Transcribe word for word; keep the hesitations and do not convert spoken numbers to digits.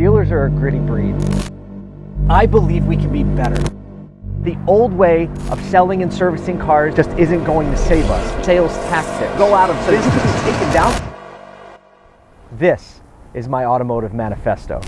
Dealers are a gritty breed. I believe we can be better. The old way of selling and servicing cars just isn't going to save us. Sales tactics, go out of business, take it down. This is my automotive manifesto.